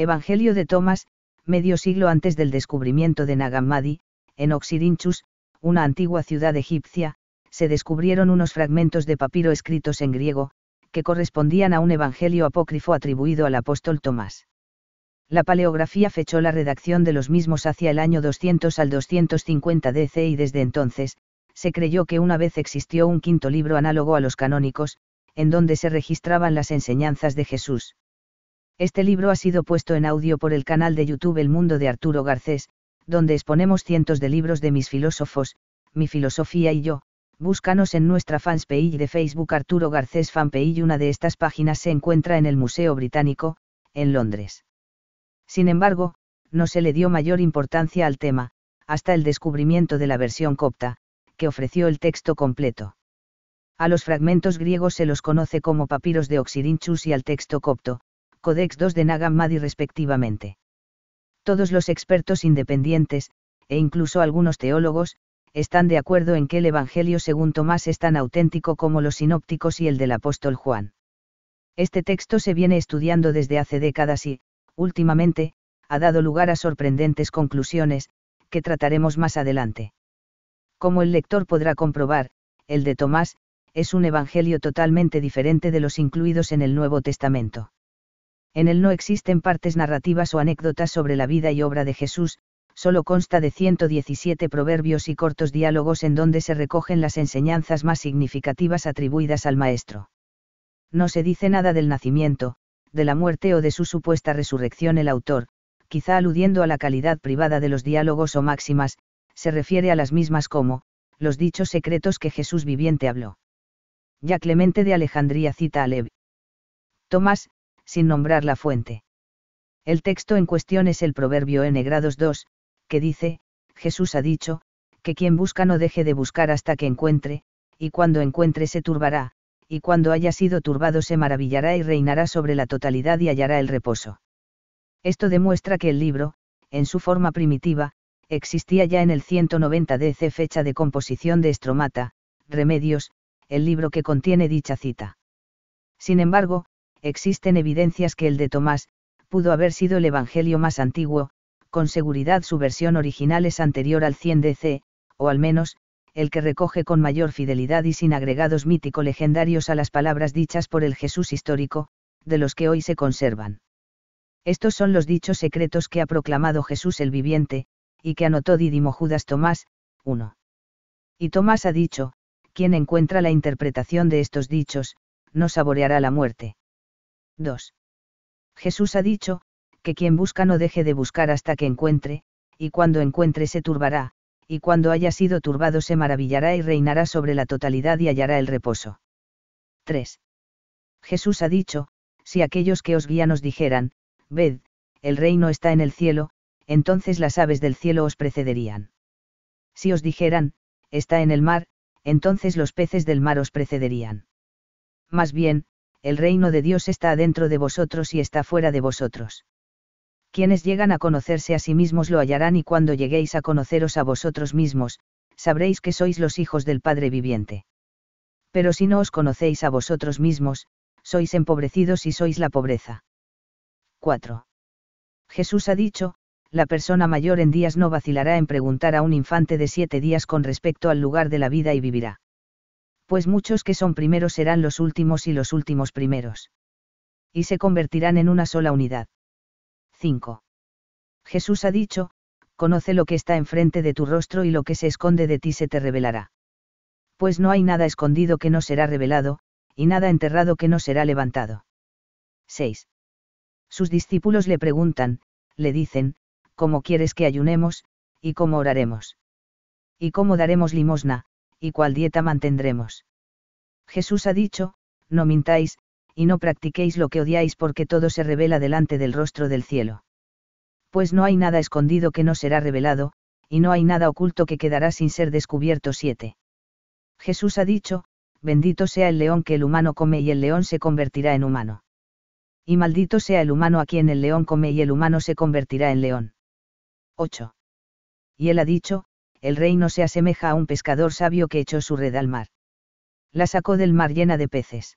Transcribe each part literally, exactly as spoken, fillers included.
Evangelio de Tomás, medio siglo antes del descubrimiento de Nag Hammadi, en Oxirinchus, una antigua ciudad egipcia, se descubrieron unos fragmentos de papiro escritos en griego, que correspondían a un evangelio apócrifo atribuido al apóstol Tomás. La paleografía fechó la redacción de los mismos hacia el año doscientos al doscientos cincuenta D C y desde entonces, se creyó que una vez existió un quinto libro análogo a los canónicos, en donde se registraban las enseñanzas de Jesús. Este libro ha sido puesto en audio por el canal de YouTube El Mundo de Arturo Garcés, donde exponemos cientos de libros de mis filósofos, mi filosofía y yo. Búscanos en nuestra fanpage de Facebook Arturo Garcés Fanpage. Una de estas páginas se encuentra en el Museo Británico, en Londres. Sin embargo, no se le dio mayor importancia al tema, hasta el descubrimiento de la versión copta, que ofreció el texto completo. A los fragmentos griegos se los conoce como papiros de Oxirinchus y al texto copto, Codex dos de Nag Hammadi respectivamente. Todos los expertos independientes, e incluso algunos teólogos, están de acuerdo en que el Evangelio según Tomás es tan auténtico como los sinópticos y el del apóstol Juan. Este texto se viene estudiando desde hace décadas y, últimamente, ha dado lugar a sorprendentes conclusiones, que trataremos más adelante. Como el lector podrá comprobar, el de Tomás, es un Evangelio totalmente diferente de los incluidos en el Nuevo Testamento. En él no existen partes narrativas o anécdotas sobre la vida y obra de Jesús, solo consta de ciento diecisiete proverbios y cortos diálogos en donde se recogen las enseñanzas más significativas atribuidas al Maestro. No se dice nada del nacimiento, de la muerte o de su supuesta resurrección. El autor, quizá aludiendo a la calidad privada de los diálogos o máximas, se refiere a las mismas como, los dichos secretos que Jesús viviente habló. Ya Clemente de Alejandría cita a Leví Tomás, sin nombrar la fuente. El texto en cuestión es el proverbio N grados dos, que dice, Jesús ha dicho, que quien busca no deje de buscar hasta que encuentre, y cuando encuentre se turbará, y cuando haya sido turbado se maravillará y reinará sobre la totalidad y hallará el reposo. Esto demuestra que el libro, en su forma primitiva, existía ya en el ciento noventa D C, fecha de composición de Stromata, Remedios, el libro que contiene dicha cita. Sin embargo, existen evidencias que el de Tomás, pudo haber sido el evangelio más antiguo. Con seguridad su versión original es anterior al cien D C, o al menos, el que recoge con mayor fidelidad y sin agregados mítico-legendarios a las palabras dichas por el Jesús histórico, de los que hoy se conservan. Estos son los dichos secretos que ha proclamado Jesús el viviente, y que anotó Didimo Judas Tomás, uno. Y Tomás ha dicho, quien encuentra la interpretación de estos dichos, no saboreará la muerte. dos. Jesús ha dicho, que quien busca no deje de buscar hasta que encuentre, y cuando encuentre se turbará, y cuando haya sido turbado se maravillará y reinará sobre la totalidad y hallará el reposo. tres. Jesús ha dicho, si aquellos que os guían os dijeran, ved, el reino está en el cielo, entonces las aves del cielo os precederían. Si os dijeran, está en el mar, entonces los peces del mar os precederían. Más bien, el reino de Dios está adentro de vosotros y está fuera de vosotros. Quienes llegan a conocerse a sí mismos lo hallarán, y cuando lleguéis a conoceros a vosotros mismos, sabréis que sois los hijos del Padre viviente. Pero si no os conocéis a vosotros mismos, sois empobrecidos y sois la pobreza. cuatro. Jesús ha dicho, la persona mayor en días no vacilará en preguntar a un infante de siete días con respecto al lugar de la vida y vivirá. Pues muchos que son primeros serán los últimos y los últimos primeros. Y se convertirán en una sola unidad. cinco. Jesús ha dicho, conoce lo que está enfrente de tu rostro y lo que se esconde de ti se te revelará. Pues no hay nada escondido que no será revelado, y nada enterrado que no será levantado. seis. Sus discípulos le preguntan, le dicen, ¿cómo quieres que ayunemos, y cómo oraremos? ¿Y cómo daremos limosna, y cuál dieta mantendremos? Jesús ha dicho, no mintáis, y no practiquéis lo que odiáis, porque todo se revela delante del rostro del cielo. Pues no hay nada escondido que no será revelado, y no hay nada oculto que quedará sin ser descubierto. siete. Jesús ha dicho, bendito sea el león que el humano come y el león se convertirá en humano. Y maldito sea el humano a quien el león come y el humano se convertirá en león. ocho. Y él ha dicho, el reino se asemeja a un pescador sabio que echó su red al mar. La sacó del mar llena de peces.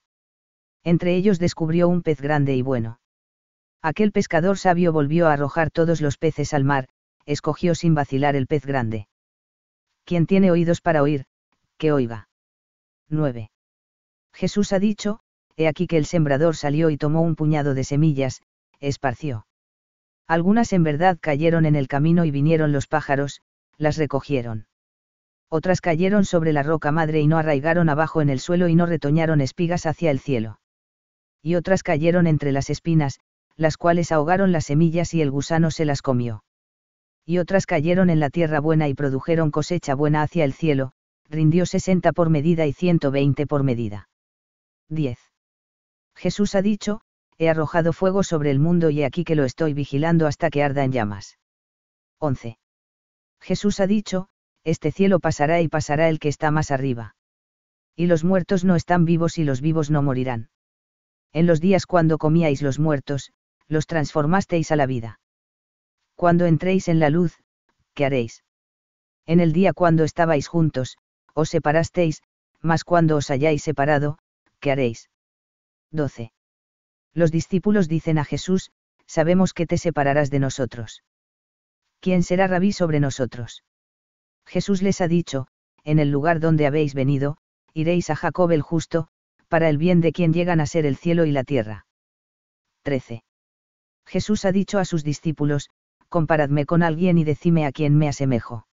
Entre ellos descubrió un pez grande y bueno. Aquel pescador sabio volvió a arrojar todos los peces al mar, escogió sin vacilar el pez grande. Quien tiene oídos para oír, que oiga. nueve. Jesús ha dicho, he aquí que el sembrador salió y tomó un puñado de semillas, esparció. Algunas en verdad cayeron en el camino y vinieron los pájaros, las recogieron. Otras cayeron sobre la roca madre y no arraigaron abajo en el suelo y no retoñaron espigas hacia el cielo. Y otras cayeron entre las espinas, las cuales ahogaron las semillas y el gusano se las comió. Y otras cayeron en la tierra buena y produjeron cosecha buena hacia el cielo, rindió sesenta por medida y ciento veinte por medida. diez. Jesús ha dicho, he arrojado fuego sobre el mundo y he aquí que lo estoy vigilando hasta que arda en llamas. once. Jesús ha dicho, este cielo pasará y pasará el que está más arriba. Y los muertos no están vivos y los vivos no morirán. En los días cuando comíais los muertos, los transformasteis a la vida. Cuando entréis en la luz, ¿qué haréis? En el día cuando estabais juntos, os separasteis, mas cuando os hayáis separado, ¿qué haréis? doce. Los discípulos dicen a Jesús, sabemos que te separarás de nosotros. ¿Quién será rabí sobre nosotros? Jesús les ha dicho, en el lugar donde habéis venido, iréis a Jacob el justo, para el bien de quien llegan a ser el cielo y la tierra. trece. Jesús ha dicho a sus discípulos, comparadme con alguien y decime a quién me asemejo.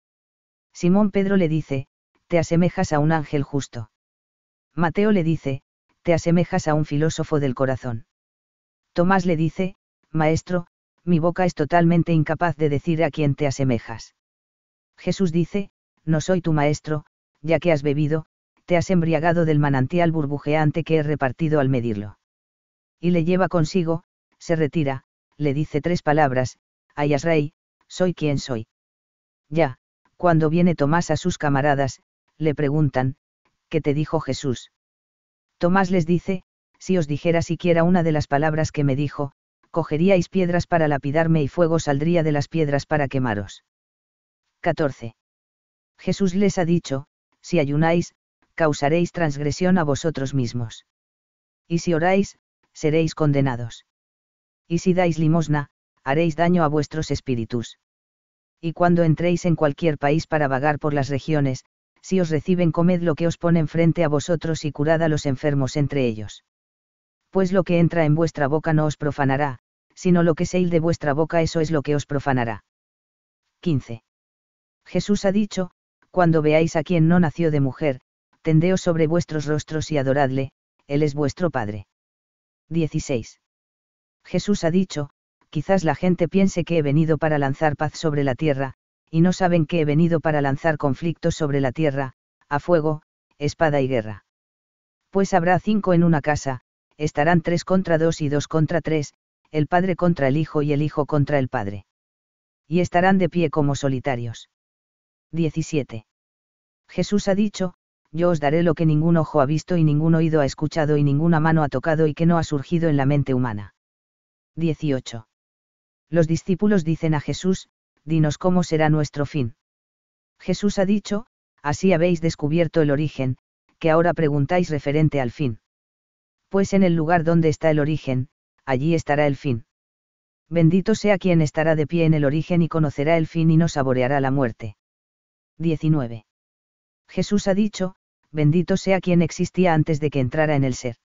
Simón Pedro le dice, te asemejas a un ángel justo. Mateo le dice, te asemejas a un filósofo del corazón. Tomás le dice, maestro, mi boca es totalmente incapaz de decir a quién te asemejas. Jesús dice, no soy tu maestro, ya que has bebido, te has embriagado del manantial burbujeante que he repartido al medirlo. Y le lleva consigo, se retira, le dice tres palabras, hayas rey, soy quien soy. Ya, cuando viene Tomás a sus camaradas, le preguntan, ¿qué te dijo Jesús? Tomás les dice, si os dijera siquiera una de las palabras que me dijo, cogeríais piedras para lapidarme y fuego saldría de las piedras para quemaros. catorce. Jesús les ha dicho, si ayunáis, causaréis transgresión a vosotros mismos. Y si oráis, seréis condenados. Y si dais limosna, haréis daño a vuestros espíritus. Y cuando entréis en cualquier país para vagar por las regiones, si os reciben, comed lo que os ponen frente a vosotros y curad a los enfermos entre ellos. Pues lo que entra en vuestra boca no os profanará, sino lo que sale de vuestra boca, eso es lo que os profanará. quince. Jesús ha dicho, cuando veáis a quien no nació de mujer, tendeos sobre vuestros rostros y adoradle, él es vuestro Padre. dieciséis. Jesús ha dicho, quizás la gente piense que he venido para lanzar paz sobre la tierra, y no saben que he venido para lanzar conflictos sobre la tierra, a fuego, espada y guerra. Pues habrá cinco en una casa, estarán tres contra dos y dos contra tres, el Padre contra el Hijo y el Hijo contra el Padre. Y estarán de pie como solitarios. diecisiete. Jesús ha dicho, yo os daré lo que ningún ojo ha visto y ningún oído ha escuchado y ninguna mano ha tocado y que no ha surgido en la mente humana. dieciocho. Los discípulos dicen a Jesús, dinos cómo será nuestro fin. Jesús ha dicho, así habéis descubierto el origen, que ahora preguntáis referente al fin. Pues en el lugar donde está el origen, allí estará el fin. Bendito sea quien estará de pie en el origen y conocerá el fin y no saboreará la muerte. diecinueve. Jesús ha dicho, bendito sea quien existía antes de que entrara en el ser.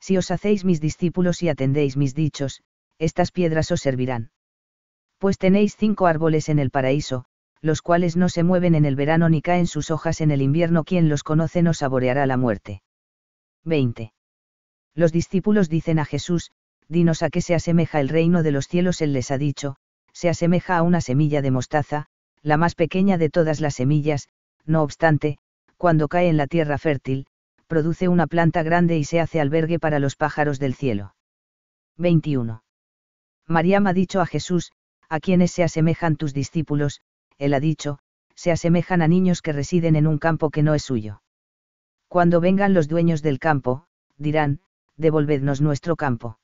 Si os hacéis mis discípulos y atendéis mis dichos, estas piedras os servirán. Pues tenéis cinco árboles en el paraíso, los cuales no se mueven en el verano ni caen sus hojas en el invierno, quien los conoce no saboreará la muerte. veinte. Los discípulos dicen a Jesús, dinos a qué se asemeja el reino de los cielos. Él les ha dicho, se asemeja a una semilla de mostaza, la más pequeña de todas las semillas, no obstante, cuando cae en la tierra fértil, produce una planta grande y se hace albergue para los pájaros del cielo. veintiuno. Mariam ha dicho a Jesús, ¿a quiénes se asemejan tus discípulos? Él ha dicho, se asemejan a niños que residen en un campo que no es suyo. Cuando vengan los dueños del campo, dirán, devolvednos nuestro campo.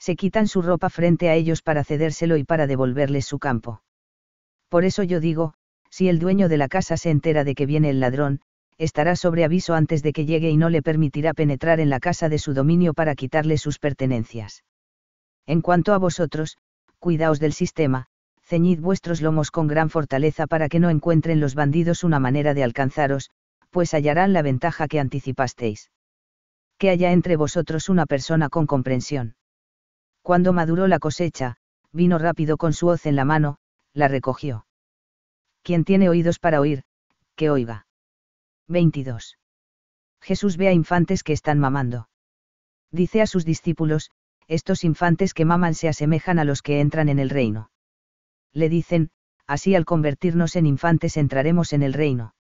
Se quitan su ropa frente a ellos para cedérselo y para devolverles su campo. Por eso yo digo, si el dueño de la casa se entera de que viene el ladrón, estará sobre aviso antes de que llegue y no le permitirá penetrar en la casa de su dominio para quitarle sus pertenencias. En cuanto a vosotros, cuidaos del sistema, ceñid vuestros lomos con gran fortaleza para que no encuentren los bandidos una manera de alcanzaros, pues hallarán la ventaja que anticipasteis. Que haya entre vosotros una persona con comprensión. Cuando maduró la cosecha, vino rápido con su hoz en la mano, la recogió. Quien tiene oídos para oír, que oiga. veintidós. Jesús ve a infantes que están mamando. Dice a sus discípulos: estos infantes que maman se asemejan a los que entran en el reino. Le dicen: así al convertirnos en infantes entraremos en el reino.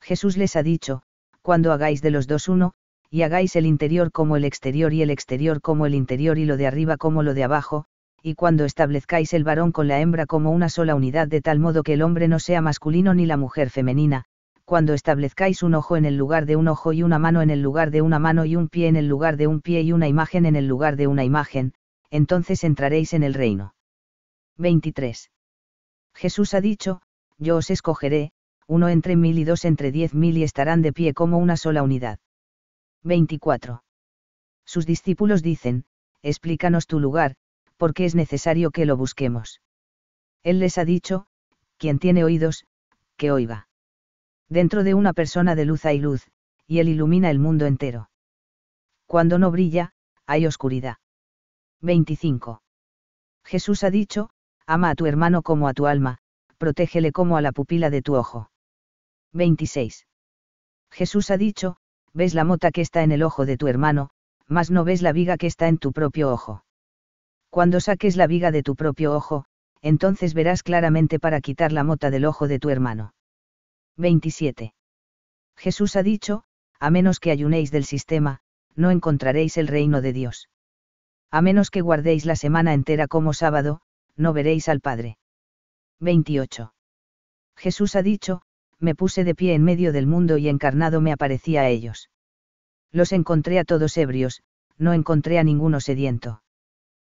Jesús les ha dicho: cuando hagáis de los dos uno, y hagáis el interior como el exterior y el exterior como el interior y lo de arriba como lo de abajo, y cuando establezcáis el varón con la hembra como una sola unidad de tal modo que el hombre no sea masculino ni la mujer femenina, cuando establezcáis un ojo en el lugar de un ojo y una mano en el lugar de una mano y un pie en el lugar de un pie y una imagen en el lugar de una imagen, entonces entraréis en el reino. veintitrés. Jesús ha dicho: yo os escogeré, uno entre mil y dos entre diez mil y estarán de pie como una sola unidad. veinticuatro. Sus discípulos dicen: explícanos tu lugar, porque es necesario que lo busquemos. Él les ha dicho: quien tiene oídos, que oiga. Dentro de una persona de luz hay luz, y él ilumina el mundo entero. Cuando no brilla, hay oscuridad. veinticinco. Jesús ha dicho: ama a tu hermano como a tu alma, protégele como a la pupila de tu ojo. veintiséis. Jesús ha dicho: ves la mota que está en el ojo de tu hermano, mas no ves la viga que está en tu propio ojo. Cuando saques la viga de tu propio ojo, entonces verás claramente para quitar la mota del ojo de tu hermano. veintisiete. Jesús ha dicho: a menos que ayunéis del sistema, no encontraréis el reino de Dios. A menos que guardéis la semana entera como sábado, no veréis al Padre. veintiocho. Jesús ha dicho: me puse de pie en medio del mundo y encarnado me aparecía a ellos. Los encontré a todos ebrios, no encontré a ninguno sediento.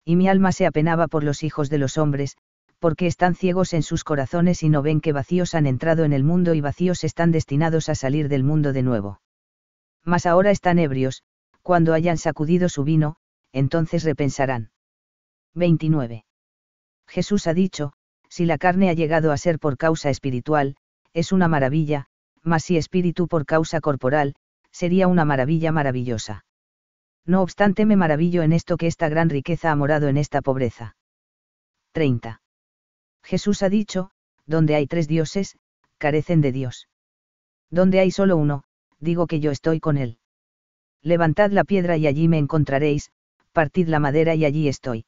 Y mi alma se apenaba por los hijos de los hombres, porque están ciegos en sus corazones y no ven que vacíos han entrado en el mundo y vacíos están destinados a salir del mundo de nuevo. Mas ahora están ebrios, cuando hayan sacudido su vino, entonces repensarán. veintinueve. Jesús ha dicho: si la carne ha llegado a ser por causa espiritual, es una maravilla, mas si espíritu por causa corporal, sería una maravilla maravillosa. No obstante me maravillo en esto que esta gran riqueza ha morado en esta pobreza. treinta. Jesús ha dicho: donde hay tres dioses, carecen de Dios. Donde hay solo uno, digo que yo estoy con él. Levantad la piedra y allí me encontraréis, partid la madera y allí estoy.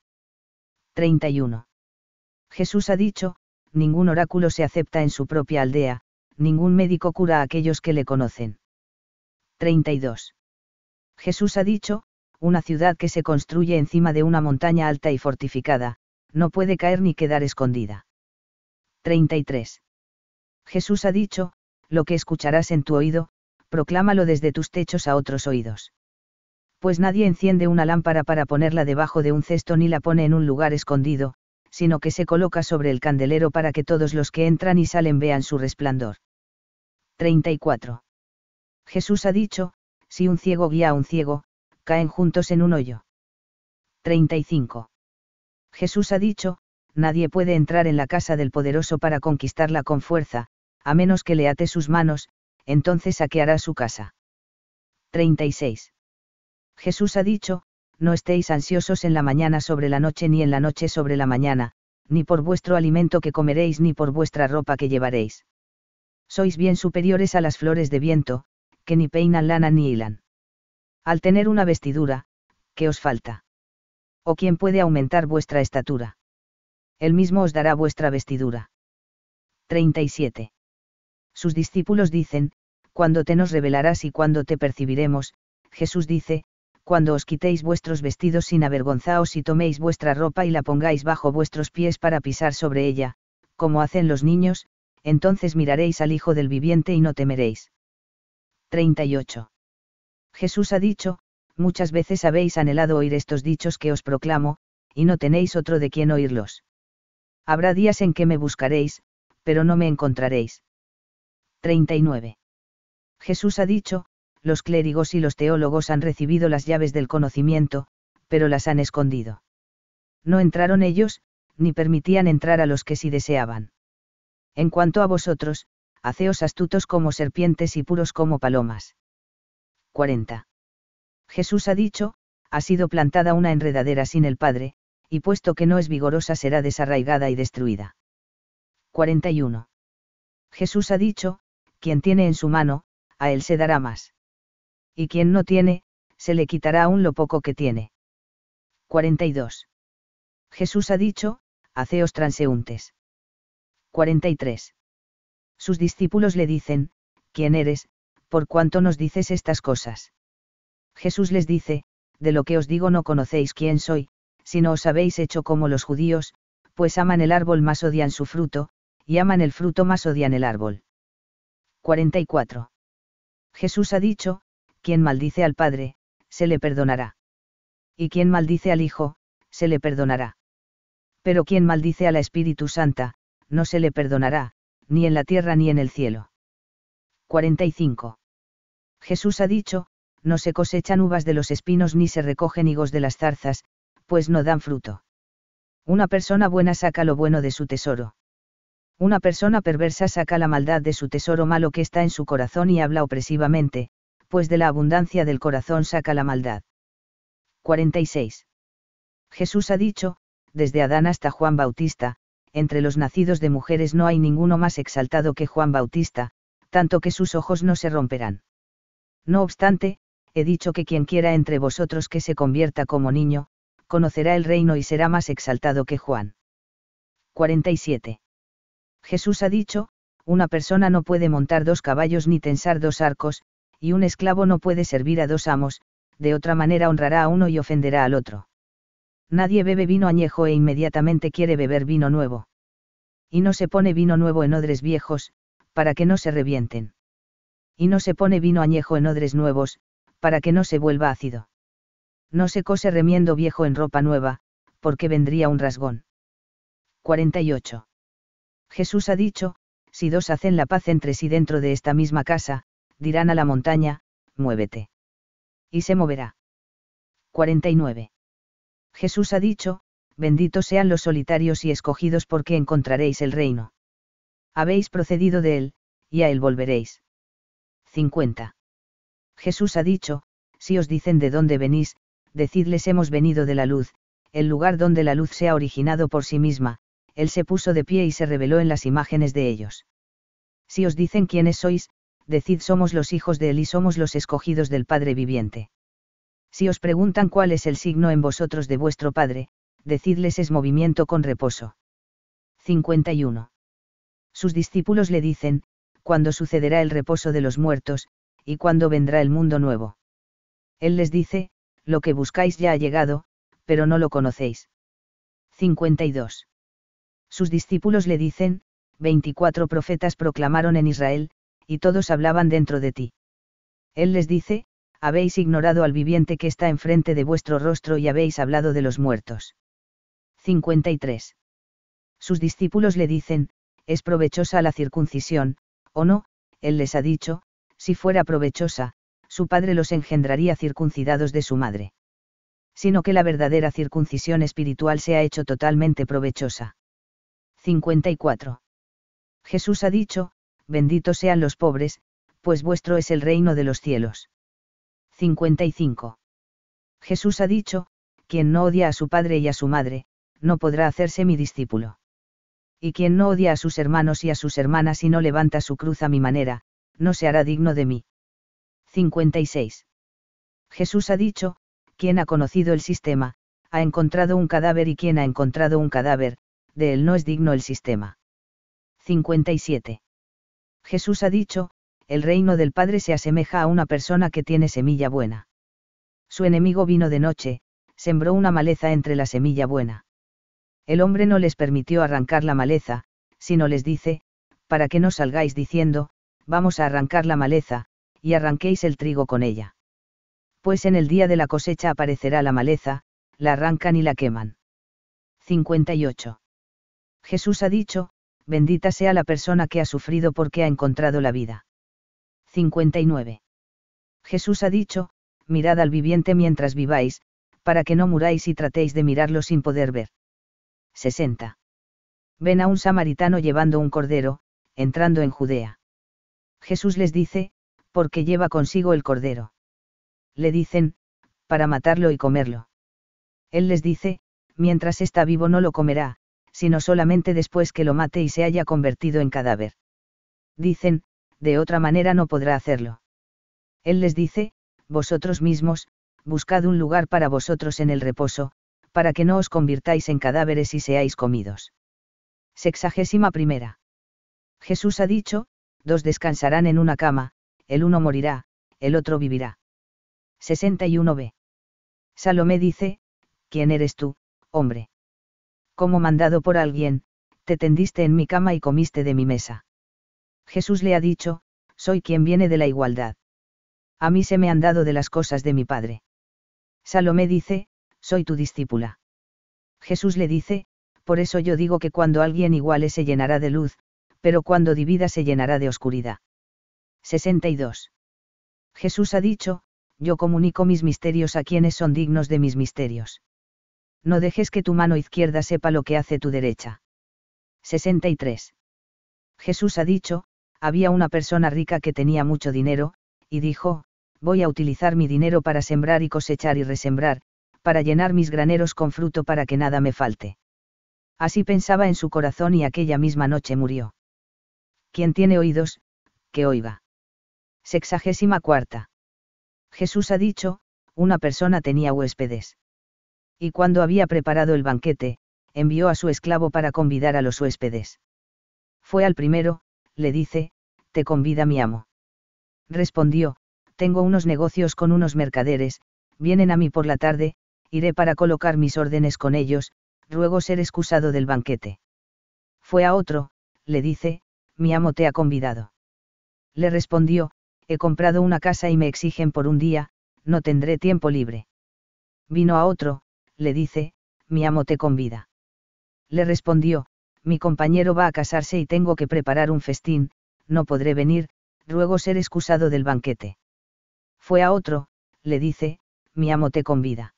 treinta y uno. Jesús ha dicho: ningún oráculo se acepta en su propia aldea, ningún médico cura a aquellos que le conocen. treinta y dos. Jesús ha dicho: una ciudad que se construye encima de una montaña alta y fortificada, no puede caer ni quedar escondida. treinta y tres. Jesús ha dicho: lo que escucharás en tu oído, proclámalo desde tus techos a otros oídos. Pues nadie enciende una lámpara para ponerla debajo de un cesto ni la pone en un lugar escondido, sino que se coloca sobre el candelero para que todos los que entran y salen vean su resplandor. treinta y cuatro. Jesús ha dicho: si un ciego guía a un ciego, caen juntos en un hoyo. treinta y cinco. Jesús ha dicho: nadie puede entrar en la casa del poderoso para conquistarla con fuerza, a menos que le ate sus manos, entonces saqueará su casa. treinta y seis. Jesús ha dicho: no estéis ansiosos en la mañana sobre la noche ni en la noche sobre la mañana, ni por vuestro alimento que comeréis ni por vuestra ropa que llevaréis. Sois bien superiores a las flores de viento, que ni peinan lana ni hilan. Al tener una vestidura, ¿qué os falta? ¿O quién puede aumentar vuestra estatura? Él mismo os dará vuestra vestidura. treinta y siete. Sus discípulos dicen: ¿cuándo te nos revelarás y cuándo te percibiremos? Jesús dice: cuando os quitéis vuestros vestidos sin avergonzaos y toméis vuestra ropa y la pongáis bajo vuestros pies para pisar sobre ella, como hacen los niños, entonces miraréis al Hijo del Viviente y no temeréis. treinta y ocho. Jesús ha dicho: muchas veces habéis anhelado oír estos dichos que os proclamo, y no tenéis otro de quien oírlos. Habrá días en que me buscaréis, pero no me encontraréis. treinta y nueve. Jesús ha dicho: los clérigos y los teólogos han recibido las llaves del conocimiento, pero las han escondido. no entraron ellos, ni permitían entrar a los que sí deseaban. En cuanto a vosotros, haceos astutos como serpientes y puros como palomas. cuarenta. Jesús ha dicho, ha sido plantada una enredadera sin el Padre, y puesto que no es vigorosa será desarraigada y destruida. cuarenta y uno. Jesús ha dicho, quien tiene en su mano, a él se dará más. Y quien no tiene, se le quitará aún lo poco que tiene. cuarenta y dos. Jesús ha dicho, haceos transeúntes. cuarenta y tres. Sus discípulos le dicen, ¿quién eres, por cuánto nos dices estas cosas? Jesús les dice, de lo que os digo no conocéis quién soy, sino os habéis hecho como los judíos, pues aman el árbol más odian su fruto, y aman el fruto más odian el árbol. cuarenta y cuatro. Jesús ha dicho, quien maldice al Padre, se le perdonará. Y quien maldice al Hijo, se le perdonará. Pero quien maldice al Espíritu Santo, no se le perdonará, ni en la tierra ni en el cielo. cuarenta y cinco. Jesús ha dicho, no se cosechan uvas de los espinos ni se recogen higos de las zarzas, pues no dan fruto. Una persona buena saca lo bueno de su tesoro. Una persona perversa saca la maldad de su tesoro malo que está en su corazón y habla opresivamente, pues de la abundancia del corazón saca la maldad. cuarenta y seis. Jesús ha dicho, desde Adán hasta Juan Bautista, entre los nacidos de mujeres no hay ninguno más exaltado que Juan Bautista, tanto que sus ojos no se romperán. No obstante, he dicho que quien quiera entre vosotros que se convierta como niño, conocerá el reino y será más exaltado que Juan. cuarenta y siete. Jesús ha dicho, una persona no puede montar dos caballos ni tensar dos arcos, y un esclavo no puede servir a dos amos, de otra manera honrará a uno y ofenderá al otro. Nadie bebe vino añejo e inmediatamente quiere beber vino nuevo. Y no se pone vino nuevo en odres viejos, para que no se revienten. Y no se pone vino añejo en odres nuevos, para que no se vuelva ácido. No se cose remiendo viejo en ropa nueva, porque vendría un rasgón. cuarenta y ocho. Jesús ha dicho, si dos hacen la paz entre sí dentro de esta misma casa, dirán a la montaña, muévete. Y se moverá. cuarenta y nueve. Jesús ha dicho, benditos sean los solitarios y escogidos porque encontraréis el reino. Habéis procedido de él, y a él volveréis. cincuenta. Jesús ha dicho, si os dicen de dónde venís, decidles hemos venido de la luz, el lugar donde la luz se ha originado por sí misma. Él se puso de pie y se reveló en las imágenes de ellos. Si os dicen quiénes sois, decid somos los hijos de él y somos los escogidos del Padre viviente. Si os preguntan cuál es el signo en vosotros de vuestro Padre, decidles es movimiento con reposo. cincuenta y uno. Sus discípulos le dicen, ¿cuándo sucederá el reposo de los muertos, y cuándo vendrá el mundo nuevo? Él les dice, lo que buscáis ya ha llegado, pero no lo conocéis. cincuenta y dos. Sus discípulos le dicen, veinticuatro profetas proclamaron en Israel, y todos hablaban dentro de ti. Él les dice, habéis ignorado al viviente que está enfrente de vuestro rostro y habéis hablado de los muertos. cincuenta y tres. Sus discípulos le dicen, ¿es provechosa la circuncisión, o no? Él les ha dicho, si fuera provechosa, su padre los engendraría circuncidados de su madre. Sino que la verdadera circuncisión espiritual se ha hecho totalmente provechosa. cincuenta y cuatro. Jesús ha dicho, benditos sean los pobres, pues vuestro es el reino de los cielos. cincuenta y cinco. Jesús ha dicho, quien no odia a su padre y a su madre, no podrá hacerse mi discípulo. Y quien no odia a sus hermanos y a sus hermanas y no levanta su cruz a mi manera, no se hará digno de mí. cincuenta y seis. Jesús ha dicho, quien ha conocido el sistema, ha encontrado un cadáver y quien ha encontrado un cadáver, de él no es digno el sistema. cincuenta y siete. Jesús ha dicho, el reino del Padre se asemeja a una persona que tiene semilla buena. Su enemigo vino de noche, sembró una maleza entre la semilla buena. El hombre no les permitió arrancar la maleza, sino les dice, para que no salgáis diciendo, vamos a arrancar la maleza, y arranquéis el trigo con ella. Pues en el día de la cosecha aparecerá la maleza, la arrancan y la queman. cincuenta y ocho. Jesús ha dicho, bendita sea la persona que ha sufrido porque ha encontrado la vida. cincuenta y nueve. Jesús ha dicho, mirad al viviente mientras viváis, para que no muráis y tratéis de mirarlo sin poder ver. sesenta. Ven a un samaritano llevando un cordero, entrando en Judea. Jesús les dice, porque lleva consigo el cordero. Le dicen, para matarlo y comerlo. Él les dice, mientras está vivo no lo comerá, sino solamente después que lo mate y se haya convertido en cadáver. Dicen, de otra manera no podrá hacerlo. Él les dice, vosotros mismos, buscad un lugar para vosotros en el reposo, para que no os convirtáis en cadáveres y seáis comidos. Sexagésima primera. Jesús ha dicho, dos descansarán en una cama, el uno morirá, el otro vivirá. sesenta y uno b. Salomé dice, ¿quién eres tú, hombre? Como mandado por alguien, te tendiste en mi cama y comiste de mi mesa. Jesús le ha dicho, soy quien viene de la igualdad. A mí se me han dado de las cosas de mi Padre. Salomé dice, soy tu discípula. Jesús le dice, por eso yo digo que cuando alguien iguale se llenará de luz, pero cuando divida se llenará de oscuridad. sesenta y dos. Jesús ha dicho, yo comunico mis misterios a quienes son dignos de mis misterios. No dejes que tu mano izquierda sepa lo que hace tu derecha. sesenta y tres. Jesús ha dicho, había una persona rica que tenía mucho dinero, y dijo, voy a utilizar mi dinero para sembrar y cosechar y resembrar, para llenar mis graneros con fruto para que nada me falte. Así pensaba en su corazón y aquella misma noche murió. Quien tiene oídos, que oiga. Sexagésima cuarta. Jesús ha dicho, una persona tenía huéspedes. Y cuando había preparado el banquete, envió a su esclavo para convidar a los huéspedes. Fue al primero, le dice, te convida mi amo. Respondió, tengo unos negocios con unos mercaderes, vienen a mí por la tarde, iré para colocar mis órdenes con ellos, ruego ser excusado del banquete. Fue a otro, le dice, mi amo te ha convidado. Le respondió, he comprado una casa y me exigen por un día, no tendré tiempo libre. Vino a otro, le dice, mi amo te convida. Le respondió, mi compañero va a casarse y tengo que preparar un festín, no podré venir, ruego ser excusado del banquete. Fue a otro, le dice, mi amo te convida.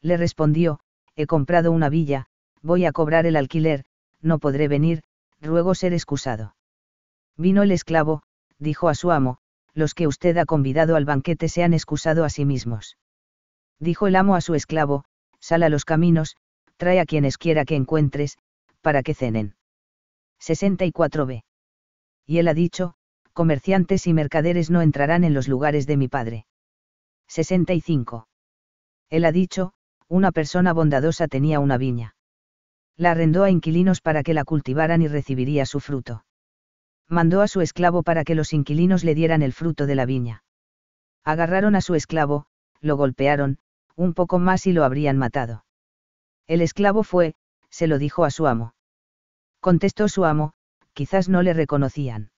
Le respondió, he comprado una villa, voy a cobrar el alquiler, no podré venir, ruego ser excusado. Vino el esclavo, dijo a su amo, los que usted ha convidado al banquete se han excusado a sí mismos. Dijo el amo a su esclavo, sal a los caminos, trae a quienes quiera que encuentres, para que cenen. sesenta y cuatro b. Y él ha dicho, comerciantes y mercaderes no entrarán en los lugares de mi Padre. sesenta y cinco. Él ha dicho, una persona bondadosa tenía una viña. La arrendó a inquilinos para que la cultivaran y recibiría su fruto. Mandó a su esclavo para que los inquilinos le dieran el fruto de la viña. Agarraron a su esclavo, lo golpearon, un poco más y lo habrían matado. El esclavo fue, se lo dijo a su amo. Contestó su amo, quizás no le reconocían.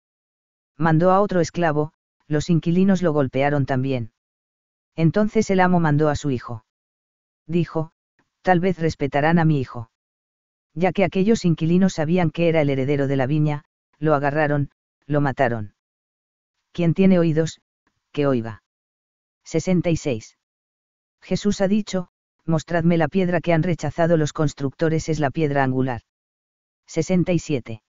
Mandó a otro esclavo, los inquilinos lo golpearon también. Entonces el amo mandó a su hijo. Dijo, tal vez respetarán a mi hijo. Ya que aquellos inquilinos sabían que era el heredero de la viña, lo agarraron, lo mataron. Quien tiene oídos, que oiga. sesenta y seis. Jesús ha dicho, mostradme la piedra que han rechazado los constructores, es la piedra angular. sesenta y siete.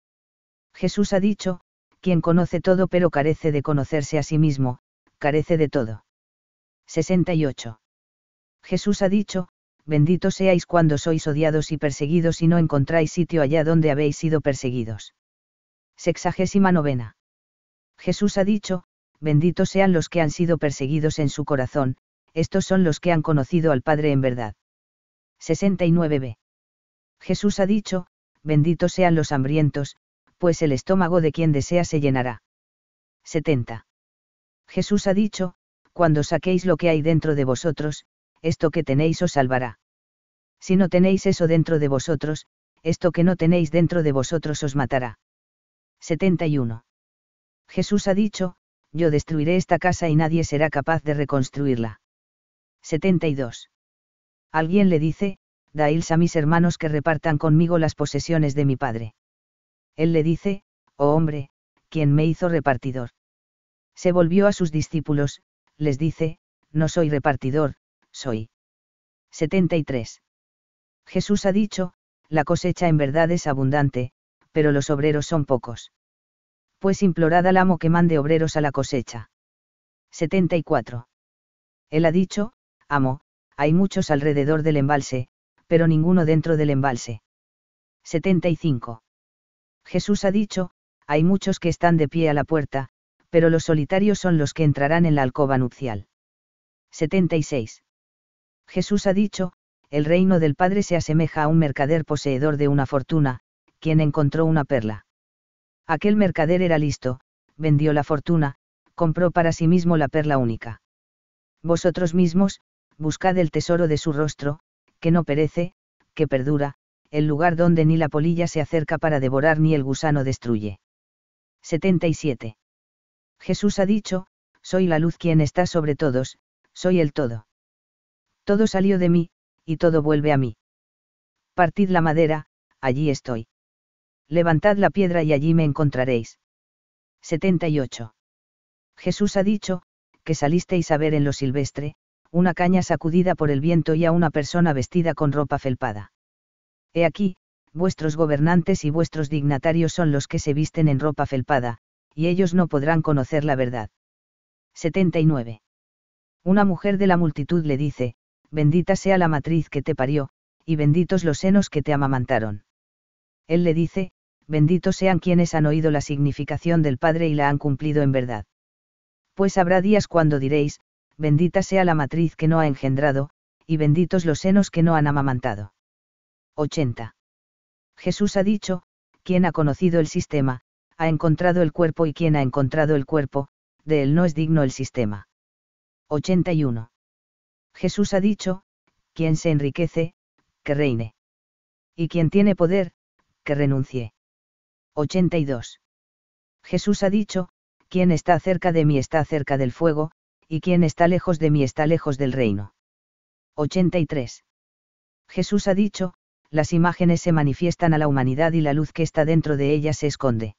Jesús ha dicho, quien conoce todo pero carece de conocerse a sí mismo, carece de todo. sesenta y ocho. Jesús ha dicho, bendito seáis cuando sois odiados y perseguidos y no encontráis sitio allá donde habéis sido perseguidos. Sexagésima novena. Jesús ha dicho, benditos sean los que han sido perseguidos en su corazón, estos son los que han conocido al Padre en verdad. sesenta y nueve b. Jesús ha dicho, benditos sean los hambrientos, pues el estómago de quien desea se llenará. setenta. Jesús ha dicho, cuando saquéis lo que hay dentro de vosotros, esto que tenéis os salvará. Si no tenéis eso dentro de vosotros, esto que no tenéis dentro de vosotros os matará. setenta y uno. Jesús ha dicho, yo destruiré esta casa y nadie será capaz de reconstruirla. setenta y dos. Alguien le dice, daíls a mis hermanos que repartan conmigo las posesiones de mi Padre. Él le dice, oh hombre, ¿quién me hizo repartidor? Se volvió a sus discípulos, les dice, no soy repartidor, soy. setenta y tres. Jesús ha dicho, la cosecha en verdad es abundante, pero los obreros son pocos. Pues implorad al amo que mande obreros a la cosecha. setenta y cuatro. Él ha dicho, amo, hay muchos alrededor del embalse, pero ninguno dentro del embalse. setenta y cinco. Jesús ha dicho, hay muchos que están de pie a la puerta, pero los solitarios son los que entrarán en la alcoba nupcial. setenta y seis. Jesús ha dicho, el reino del Padre se asemeja a un mercader poseedor de una fortuna, quien encontró una perla. Aquel mercader era listo, vendió la fortuna, compró para sí mismo la perla única. Vosotros mismos, buscad el tesoro de su rostro, que no perece, que perdura, el lugar donde ni la polilla se acerca para devorar ni el gusano destruye. setenta y siete. Jesús ha dicho, soy la luz quien está sobre todos, soy el todo. Todo salió de mí, y todo vuelve a mí. Partid la madera, allí estoy. Levantad la piedra y allí me encontraréis. setenta y ocho. Jesús ha dicho, que salisteis a ver en lo silvestre, una caña sacudida por el viento y a una persona vestida con ropa felpada. He aquí, vuestros gobernantes y vuestros dignatarios son los que se visten en ropa felpada, y ellos no podrán conocer la verdad. setenta y nueve. Una mujer de la multitud le dice, bendita sea la matriz que te parió, y benditos los senos que te amamantaron. Él le dice, benditos sean quienes han oído la significación del Padre y la han cumplido en verdad. Pues habrá días cuando diréis, bendita sea la matriz que no ha engendrado, y benditos los senos que no han amamantado. ochenta. Jesús ha dicho, quien ha conocido el sistema, ha encontrado el cuerpo y quien ha encontrado el cuerpo, de él no es digno el sistema. ochenta y uno. Jesús ha dicho, quien se enriquece, que reine. Y quien tiene poder, que renuncie. ochenta y dos. Jesús ha dicho, quien está cerca de mí está cerca del fuego, y quien está lejos de mí está lejos del reino. ochenta y tres. Jesús ha dicho, las imágenes se manifiestan a la humanidad y la luz que está dentro de ella se esconde.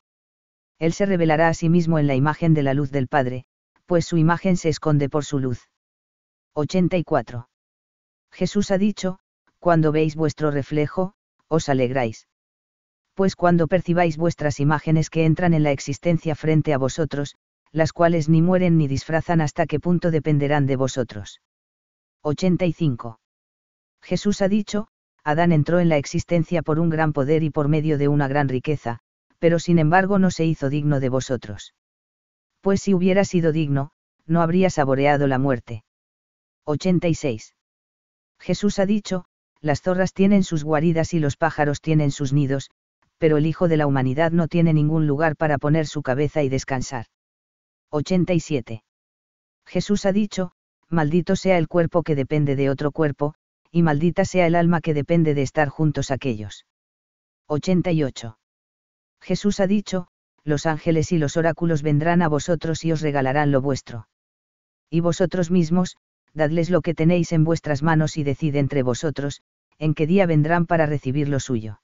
Él se revelará a sí mismo en la imagen de la luz del Padre, pues su imagen se esconde por su luz. ochenta y cuatro. Jesús ha dicho, cuando veis vuestro reflejo, os alegráis. Pues cuando percibáis vuestras imágenes que entran en la existencia frente a vosotros, las cuales ni mueren ni disfrazan hasta qué punto dependerán de vosotros. ochenta y cinco. Jesús ha dicho, Adán entró en la existencia por un gran poder y por medio de una gran riqueza, pero sin embargo no se hizo digno de vosotros. Pues si hubiera sido digno, no habría saboreado la muerte. ochenta y seis. Jesús ha dicho, las zorras tienen sus guaridas y los pájaros tienen sus nidos, pero el Hijo de la Humanidad no tiene ningún lugar para poner su cabeza y descansar. ochenta y siete. Jesús ha dicho, maldito sea el cuerpo que depende de otro cuerpo, y maldita sea el alma que depende de estar juntos aquellos. ochenta y ocho. Jesús ha dicho, los ángeles y los oráculos vendrán a vosotros y os regalarán lo vuestro. Y vosotros mismos, dadles lo que tenéis en vuestras manos y decid entre vosotros, en qué día vendrán para recibir lo suyo.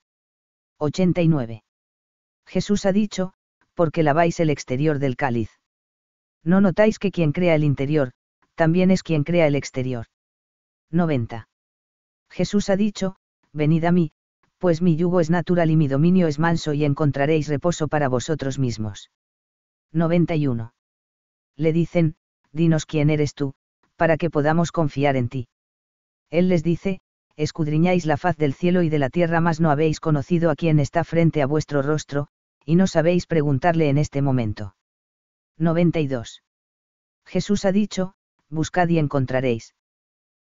ochenta y nueve. Jesús ha dicho, porque laváis el exterior del cáliz. ¿No notáis que quien crea el interior, también es quien crea el exterior? noventa. Jesús ha dicho, venid a mí, pues mi yugo es natural y mi dominio es manso y encontraréis reposo para vosotros mismos. noventa y uno. Le dicen, dinos quién eres tú, para que podamos confiar en ti. Él les dice, escudriñáis la faz del cielo y de la tierra, mas no habéis conocido a quién está frente a vuestro rostro, y no sabéis preguntarle en este momento. noventa y dos. Jesús ha dicho, buscad y encontraréis.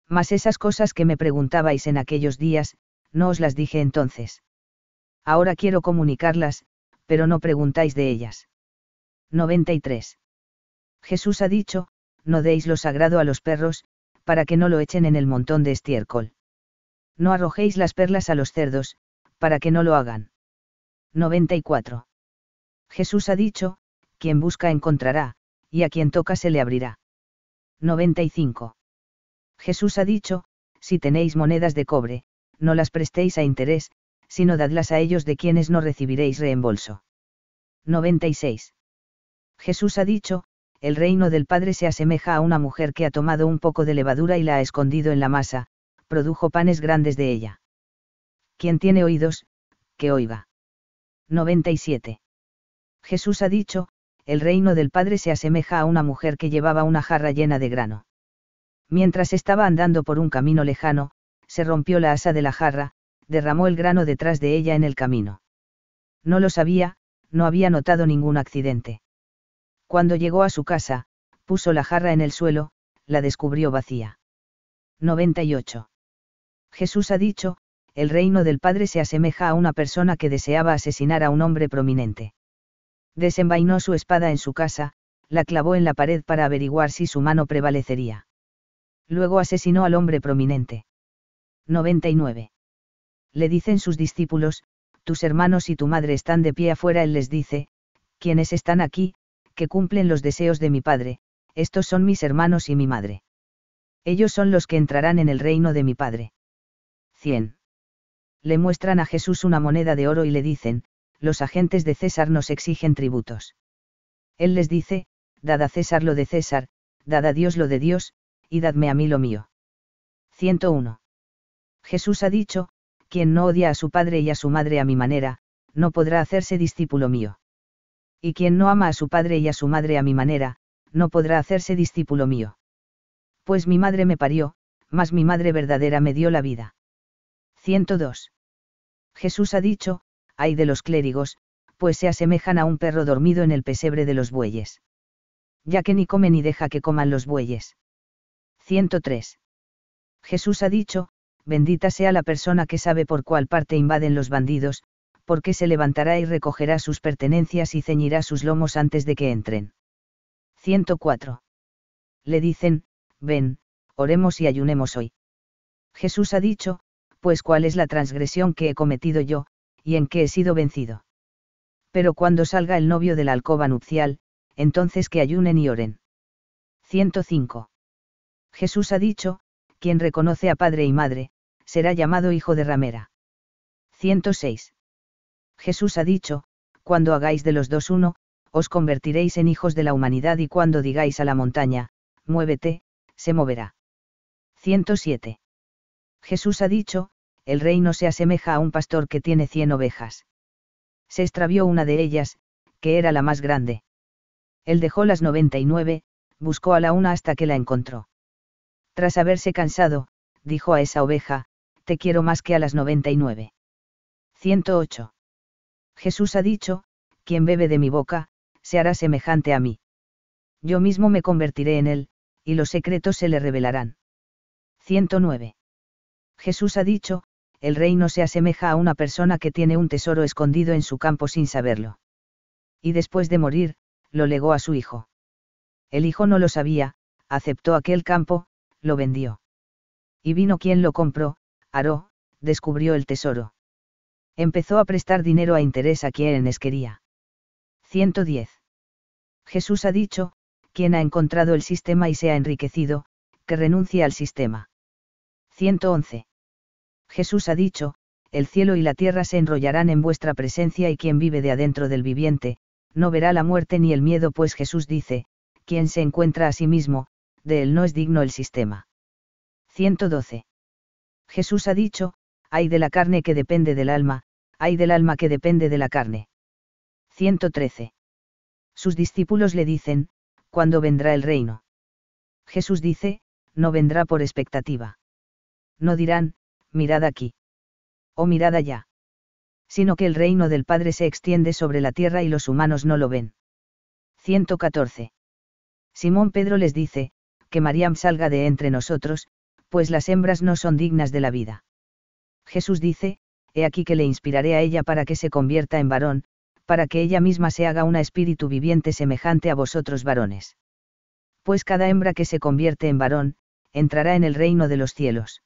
Mas esas cosas que me preguntabais en aquellos días, no os las dije entonces. Ahora quiero comunicarlas, pero no preguntáis de ellas. noventa y tres. Jesús ha dicho, no deis lo sagrado a los perros, para que no lo echen en el montón de estiércol. No arrojéis las perlas a los cerdos, para que no lo hagan. noventa y cuatro. Jesús ha dicho, quien busca encontrará, y a quien toca se le abrirá. noventa y cinco. Jesús ha dicho, si tenéis monedas de cobre, no las prestéis a interés, sino dadlas a ellos de quienes no recibiréis reembolso. noventa y seis. Jesús ha dicho, el reino del Padre se asemeja a una mujer que ha tomado un poco de levadura y la ha escondido en la masa, produjo panes grandes de ella. quien tiene oídos, que oiga. noventa y siete. Jesús ha dicho, el reino del Padre se asemeja a una mujer que llevaba una jarra llena de grano. Mientras estaba andando por un camino lejano, se rompió la asa de la jarra, derramó el grano detrás de ella en el camino. No lo sabía, no había notado ningún accidente. Cuando llegó a su casa, puso la jarra en el suelo, la descubrió vacía. noventa y ocho. Jesús ha dicho, el reino del Padre se asemeja a una persona que deseaba asesinar a un hombre prominente. Desenvainó su espada en su casa, la clavó en la pared para averiguar si su mano prevalecería. Luego asesinó al hombre prominente. noventa y nueve. Le dicen sus discípulos, tus hermanos y tu madre están de pie afuera. Él les dice, quienes están aquí, que cumplen los deseos de mi Padre, estos son mis hermanos y mi madre. Ellos son los que entrarán en el reino de mi Padre. cien. Le muestran a Jesús una moneda de oro y le dicen, los agentes de César nos exigen tributos. Él les dice, dad a César lo de César, dad a Dios lo de Dios, y dadme a mí lo mío. ciento uno. Jesús ha dicho, quien no odia a su padre y a su madre a mi manera, no podrá hacerse discípulo mío. Y quien no ama a su padre y a su madre a mi manera, no podrá hacerse discípulo mío. Pues mi madre me parió, mas mi madre verdadera me dio la vida. ciento dos. Jesús ha dicho, ay de los clérigos, pues se asemejan a un perro dormido en el pesebre de los bueyes. Ya que ni come ni deja que coman los bueyes. ciento tres. Jesús ha dicho, bendita sea la persona que sabe por cuál parte invaden los bandidos, porque se levantará y recogerá sus pertenencias y ceñirá sus lomos antes de que entren. ciento cuatro. Le dicen, ven, oremos y ayunemos hoy. Jesús ha dicho, pues cuál es la transgresión que he cometido yo, y en qué he sido vencido. Pero cuando salga el novio de la alcoba nupcial, entonces que ayunen y oren. ciento cinco. Jesús ha dicho, quien reconoce a padre y madre, será llamado hijo de ramera. ciento seis. Jesús ha dicho, cuando hagáis de los dos uno, os convertiréis en hijos de la humanidad, y cuando digáis a la montaña, muévete, se moverá. ciento siete. Jesús ha dicho, el reino se asemeja a un pastor que tiene cien ovejas. Se extravió una de ellas, que era la más grande. Él dejó las noventa y nueve, buscó a la una hasta que la encontró. Tras haberse cansado, dijo a esa oveja, te quiero más que a las noventa y nueve. ciento ocho. Jesús ha dicho, quien bebe de mi boca, se hará semejante a mí. Yo mismo me convertiré en él, y los secretos se le revelarán. ciento nueve. Jesús ha dicho, el reino se asemeja a una persona que tiene un tesoro escondido en su campo sin saberlo. Y después de morir, lo legó a su hijo. El hijo no lo sabía, aceptó aquel campo, lo vendió. Y vino quien lo compró, aró, descubrió el tesoro. Empezó a prestar dinero a interés a quienes quería. ciento diez. Jesús ha dicho, quien ha encontrado el sistema y se ha enriquecido, que renuncie al sistema. ciento once. Jesús ha dicho, el cielo y la tierra se enrollarán en vuestra presencia, y quien vive de adentro del viviente, no verá la muerte ni el miedo, pues Jesús dice, quien se encuentra a sí mismo, de él no es digno el sistema. ciento doce. Jesús ha dicho, ay de la carne que depende del alma, ay del alma que depende de la carne. ciento trece. Sus discípulos le dicen, ¿cuándo vendrá el reino? Jesús dice, no vendrá por expectativa. No dirán, mirad aquí, o mirad allá, sino que el reino del Padre se extiende sobre la tierra y los humanos no lo ven. ciento catorce. Simón Pedro les dice, que Mariam salga de entre nosotros, pues las hembras no son dignas de la vida. Jesús dice, he aquí que le inspiraré a ella para que se convierta en varón, para que ella misma se haga un espíritu viviente semejante a vosotros varones. Pues cada hembra que se convierte en varón, entrará en el reino de los cielos.